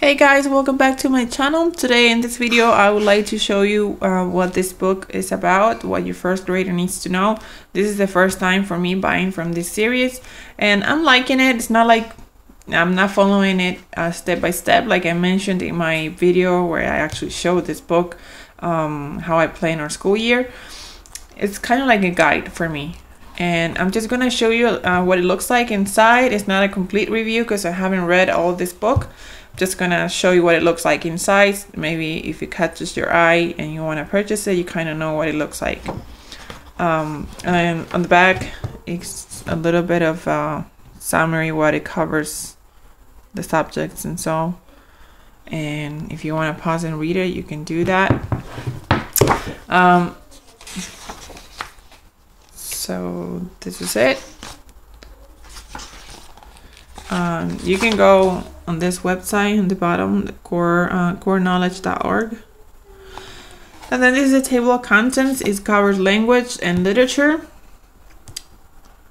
Hey guys, welcome back to my channel. Today in this video I would like to show you what this book is about, what your first grader needs to know. This is the first time for me buying from this series and I'm liking it. It's not like I'm not following it step by step like I mentioned in my video where I actually showed this book, how I plan our school year. It's kind of like a guide for me. And I'm just gonna show you what it looks like inside. It's not a complete review because I haven't read all this book. I'm just gonna show you what it looks like inside. Maybe if it catches your eye and you want to purchase it, you kind of know what it looks like. And on the back, it's a little bit of summary what it covers, the subjects and so. And if you want to pause and read it, you can do that. So this is it. You can go on this website on the bottom, the coreknowledge.org. And then this is a table of contents. It covers language and literature,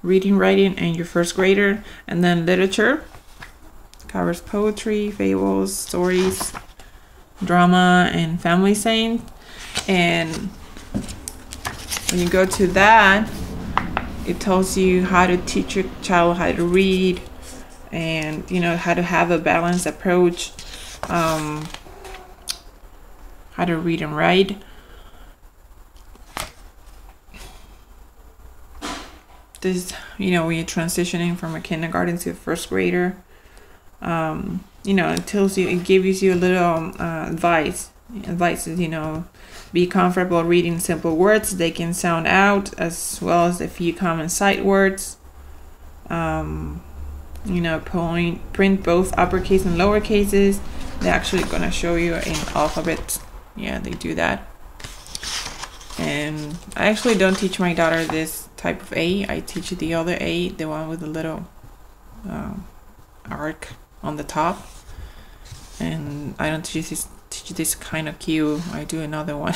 reading, writing, and your first grader. And then literature covers poetry, fables, stories, drama, and family saying. And when you go to that, it tells you how to teach your child how to read and, you know, how to have a balanced approach, how to read and write. This, you know, when you're transitioning from a kindergarten to a first grader, you know, it tells you, it gives you a little advice. Advice is, you know, be comfortable reading simple words. They can sound out as well as a few common sight words. You know, print both uppercase and lower cases. They're actually gonna show you in alphabet. Yeah, they do that. And I actually don't teach my daughter this type of A. I teach the other A, the one with the little arc on the top. And I don't teach this kind of cue. I do another one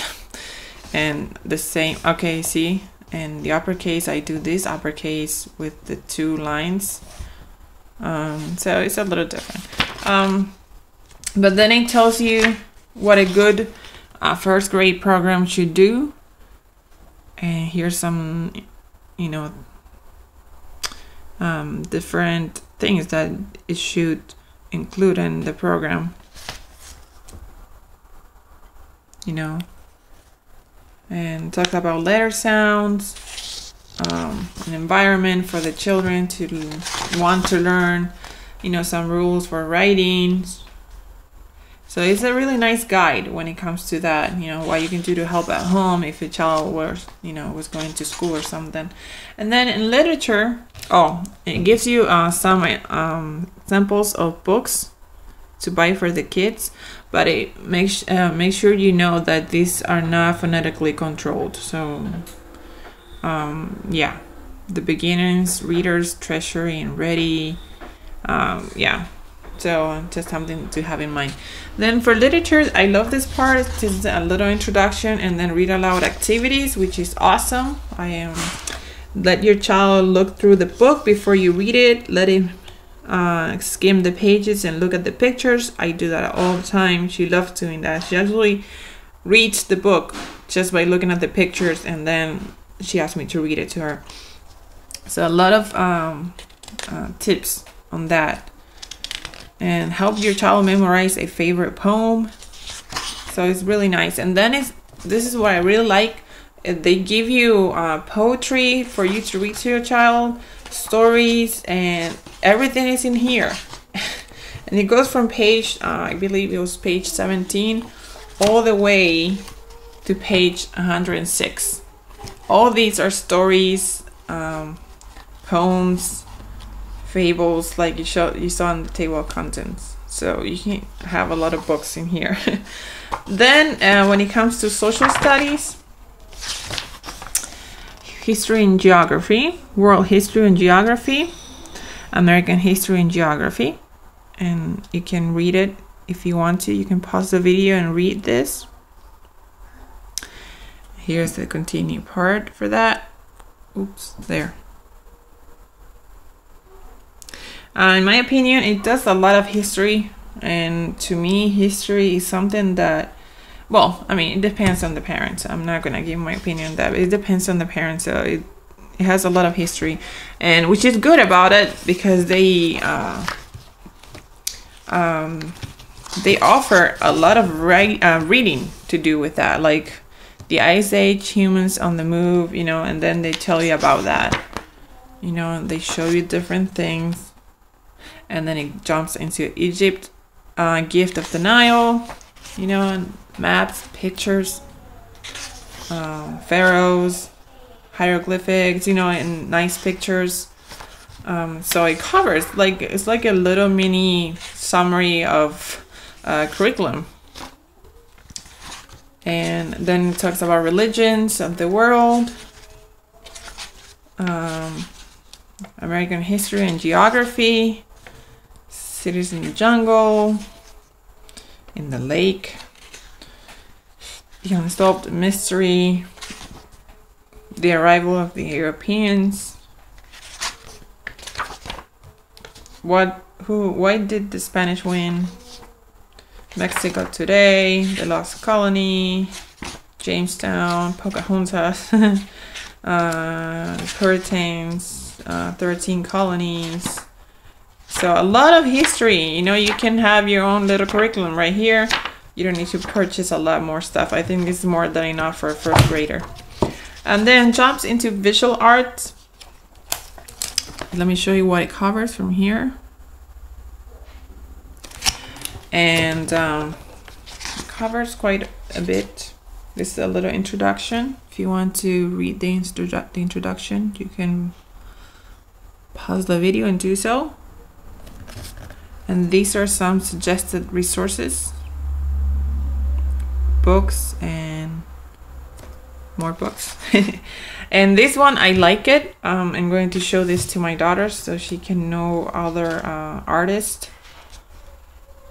and the same. Okay, see, and the uppercase, I do this uppercase with the two lines, so it's a little different, but then it tells you what a good first grade program should do. And here's some, you know, different things that it should include in the program, you know, and talk about letter sounds, an environment for the children to want to learn, you know, some rules for writing. So it's a really nice guide when it comes to that, you know, what you can do to help at home if a child was, you know, was going to school or something. And then in literature, oh, it gives you some examples of books to buy for the kids, but it make sure you know that these are not phonetically controlled. So yeah, the beginners, readers, treasury, and ready. Yeah, so just something to have in mind. Then for literature, I love this part. It's just a little introduction and then read aloud activities, which is awesome. I am let your child look through the book before you read it. Let him skim the pages and look at the pictures. I do that all the time. She loves doing that. She actually reads the book just by looking at the pictures, and then she asked me to read it to her. So a lot of tips on that. And help your child memorize a favorite poem. So it's really nice. And then it's, this is what I really like. They give you poetry for you to read to your child, stories, and everything is in here. And it goes from page, I believe it was page 17, all the way to page 106. All these are stories, poems, fables, like you saw on the table of contents. So you can have a lot of books in here. Then when it comes to social studies, history and geography, world history and geography, American history and geography, and you can read it if you want to. You can pause the video and read this. Here's the continue part for that. Oops, there. In my opinion, it does a lot of history And to me, history is something that, well, I mean, it depends on the parents. I'm not going to give my opinion on that, but it depends on the parents. So it has a lot of history, and which is good about it, because they offer a lot of reading to do with that, like the Ice Age, humans on the move, you know, and then they tell you about that, you know, and they show you different things, and then it jumps into Egypt, gift of the Nile, you know, and maps, pictures, pharaohs, hieroglyphics, you know, and nice pictures. So it covers, like, it's like a little mini summary of curriculum. And then it talks about religions of the world, American history and geography, cities in the jungle, in the lake, the unsolved mystery, the arrival of the Europeans, why did the Spanish win, Mexico today, the lost colony, Jamestown, Pocahontas, Puritans, 13 colonies. So a lot of history, you know. You can have your own little curriculum right here. You don't need to purchase a lot more stuff. I think this is more than enough for a first grader. And then jumps into visual art. Let me show you what it covers from here. And it covers quite a bit. This is a little introduction. If you want to read the introduction, you can pause the video and do so. And these are some suggested resources, books, and more books. And this one, I like it. I'm going to show this to my daughter so she can know other artists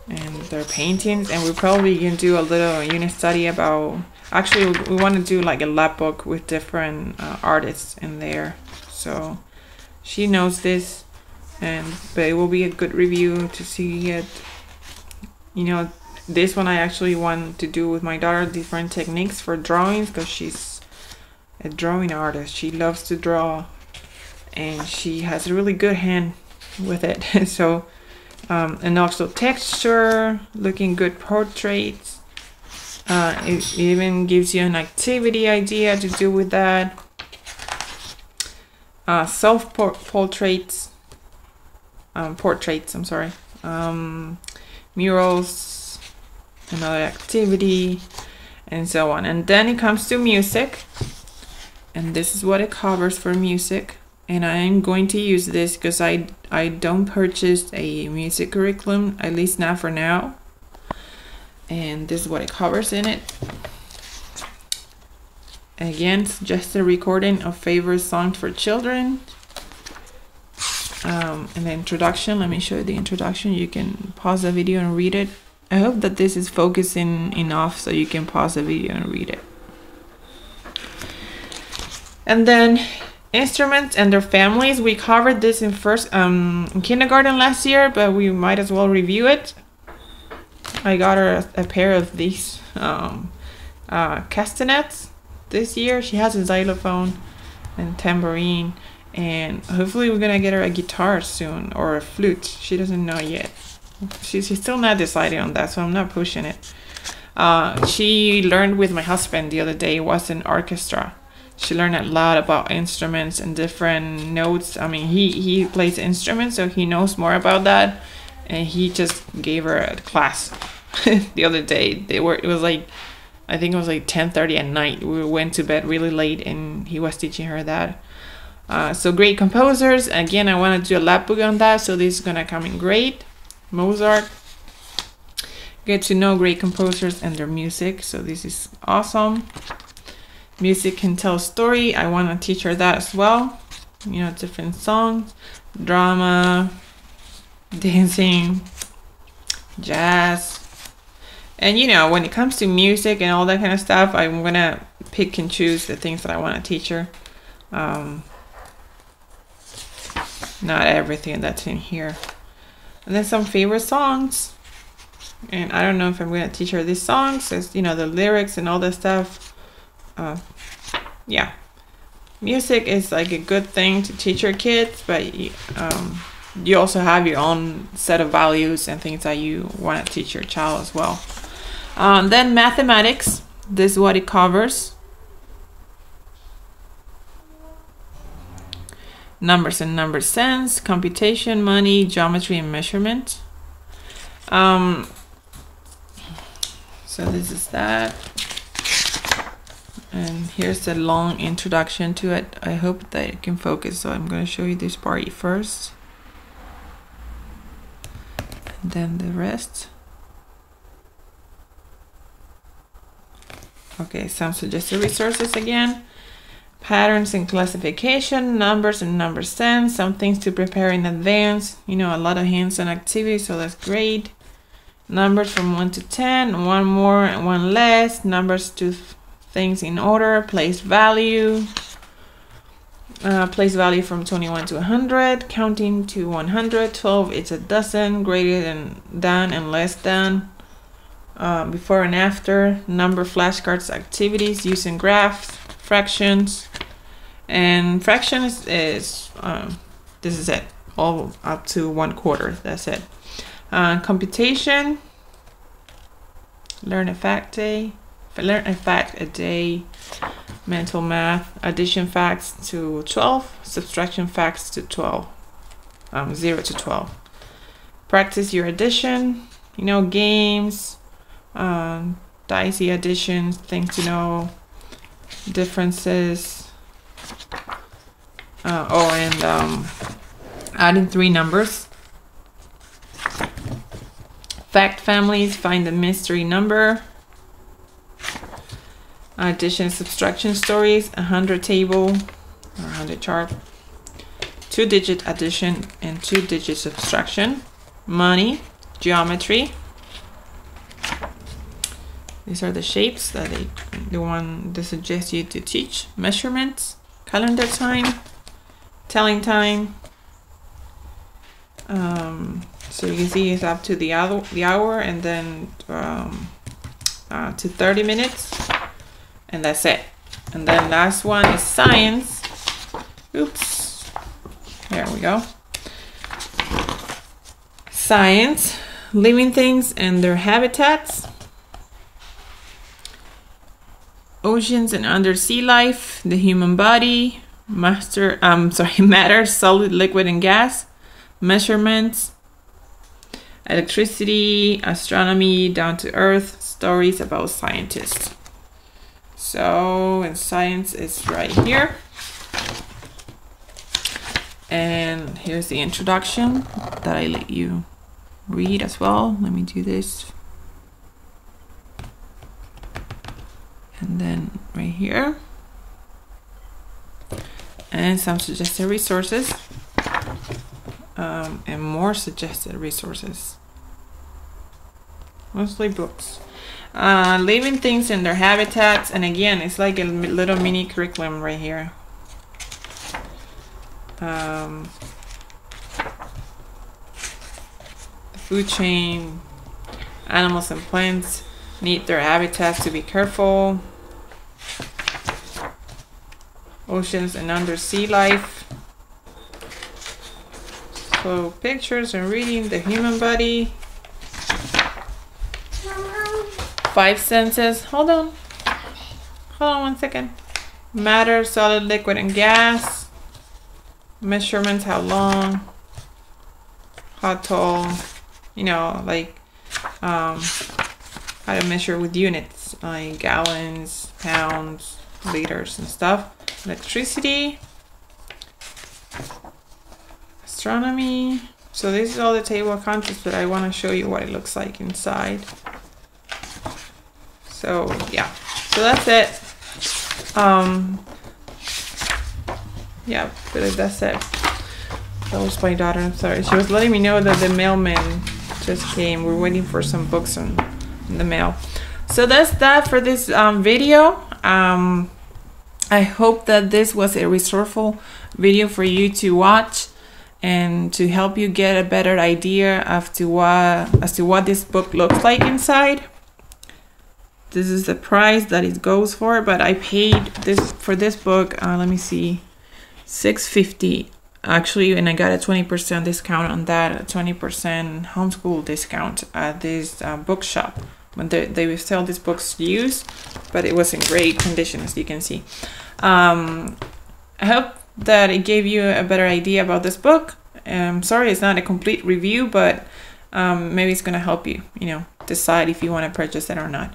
and their paintings. And we're probably going to do a little unit study about, actually we want to do like a lab book with different artists in there. So she knows this, but it will be a good review to see it. You know, this one I actually want to do with my daughter, different techniques for drawings, because she's a drawing artist. She loves to draw, and she has a really good hand with it. So and also texture, looking good portraits. It even gives you an activity idea to do with that. Self-portraits, portraits, I'm sorry, murals, another activity, and so on. And then it comes to music. And this is what it covers for music. And I'm going to use this because I don't purchase a music curriculum, at least not for now. And this is what it covers in it. Again, suggested recording of favorite songs for children. And the introduction, let me show you the introduction. You can pause the video and read it. I hope that this is focusing enough so you can pause the video and read it. And then instruments and their families. We covered this in first kindergarten last year, but we might as well review it. I got her a pair of these castanets this year. She has a xylophone and tambourine, and hopefully we're gonna get her a guitar soon, or a flute. She doesn't know yet. She's still not decided on that, so I'm not pushing it. She learned with my husband the other day. It was an orchestra. She learned a lot about instruments and different notes. I mean, he plays instruments, so he knows more about that. And he just gave her a class the other day. It was like, I think it was like 10:30 at night. We went to bed really late, and he was teaching her that. So great composers. Again, I want to do a lab book on that, so this is gonna come in great. Mozart. Get to know great composers and their music. So this is awesome. Music can tell story. I want to teach her that as well. You know, different songs, drama, dancing, jazz. And you know, when it comes to music and all that kind of stuff, I'm going to pick and choose the things that I want to teach her. Not everything that's in here. And then some favorite songs. And I don't know if I'm going to teach her these songs, as, you know, the lyrics and all that stuff. Yeah. Music is like a good thing to teach your kids, but you also have your own set of values and things that you want to teach your child as well. Then mathematics. This is what it covers. Numbers and number sense, computation, money, geometry, and measurement. So this is that. And here's the long introduction to it. I hope that it can focus, so I'm going to show you this part first. And then the rest. Okay, some suggested resources again. Patterns and classification, numbers and number sense, some things to prepare in advance, you know, a lot of hands-on activities, so that's great. Numbers from 1 to 10, one more and one less, numbers to things in order, place value from 21 to 100, counting to 100, 12, it's a dozen, greater than and less than, before and after, number flashcards activities, using graphs, fractions, and fractions is this is it, all up to 1/4, that's it. Computation, learn a fact a day, mental math, addition facts to 12, subtraction facts to 12, 0 to 12. Practice your addition, you know, games, dicey additions, things to know, differences, adding 3 numbers. Fact families, find the mystery number. Addition subtraction stories, 100 table or 100 chart. 2-digit addition and 2-digit subtraction. Money, geometry. These are the shapes that the one they suggest you to teach. Measurements, calendar time, telling time. So you can see it's up to the hour, and then to 30 minutes, and that's it. And then last one is science. Oops, there we go. Science, living things and their habitats. Oceans and undersea life, the human body, matter, solid, liquid, and gas, measurements, electricity, astronomy, down to earth, stories about scientists. So, and science is right here. And here's the introduction that I let you read as well. Let me do this. And then right here, and some suggested resources, and more suggested resources, mostly books. Living things in their habitats, and again, it's like a little mini curriculum right here. The food chain, animals and plants need their habitats to be careful. Oceans and undersea life. So pictures and reading, the human body. 5 senses. Hold on 1 second. Matter, solid, liquid, and gas. Measurements, how long, how tall, you know, like how to measure with units, like gallons, pounds, liters, and stuff. Electricity, astronomy. So this is all the table of contents, but I want to show you what it looks like inside. So yeah, so that's it. Yeah, but that's it. That was my daughter, I'm sorry. She was letting me know that the mailman just came. We're waiting for some books on the mail. So that's that for this video. I hope that this was a resourceful video for you to watch, and to help you get a better idea as to what this book looks like inside. This is the price that it goes for, but I paid for this book, let me see, $6.50 actually, and I got a 20% discount on that, a 20% homeschool discount at this bookshop. When they sell these books used, but it was in great condition, as you can see. I hope that it gave you a better idea about this book. I'm sorry it's not a complete review, but maybe it's gonna help you, decide if you want to purchase it or not.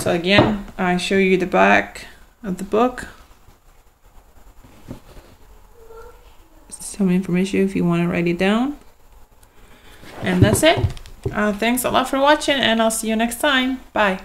So again, I show you the back of the book. Some information if you want to write it down. And that's it. Thanks a lot for watching, and I'll see you next time. Bye.